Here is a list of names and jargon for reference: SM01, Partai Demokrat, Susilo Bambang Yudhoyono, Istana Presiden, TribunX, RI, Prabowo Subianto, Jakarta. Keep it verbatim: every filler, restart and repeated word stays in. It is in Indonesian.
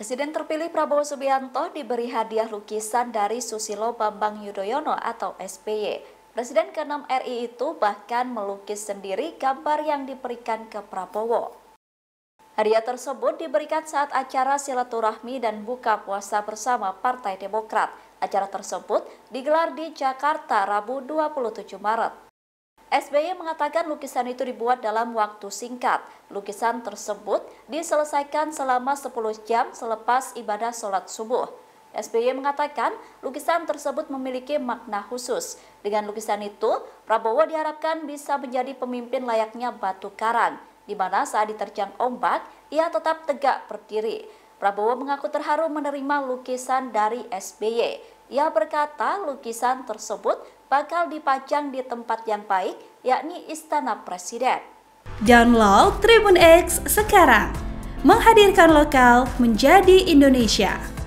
Presiden terpilih Prabowo Subianto diberi hadiah lukisan dari Susilo Bambang Yudhoyono atau S B Y. Presiden keenam R I itu bahkan melukis sendiri gambar yang diberikan ke Prabowo. Hadiah tersebut diberikan saat acara silaturahmi dan buka puasa bersama Partai Demokrat. Acara tersebut digelar di Jakarta Rabu dua puluh tujuh Maret. S B Y mengatakan lukisan itu dibuat dalam waktu singkat. Lukisan tersebut diselesaikan selama sepuluh jam selepas ibadah sholat subuh. S B Y mengatakan lukisan tersebut memiliki makna khusus. Dengan lukisan itu, Prabowo diharapkan bisa menjadi pemimpin layaknya batu karang, di mana saat diterjang ombak, ia tetap tegak berdiri. Prabowo mengaku terharu menerima lukisan dari S B Y. Ia berkata lukisan tersebut bakal dipajang di tempat yang baik, yakni Istana Presiden. Download Tribun X sekarang, menghadirkan lokal menjadi Indonesia.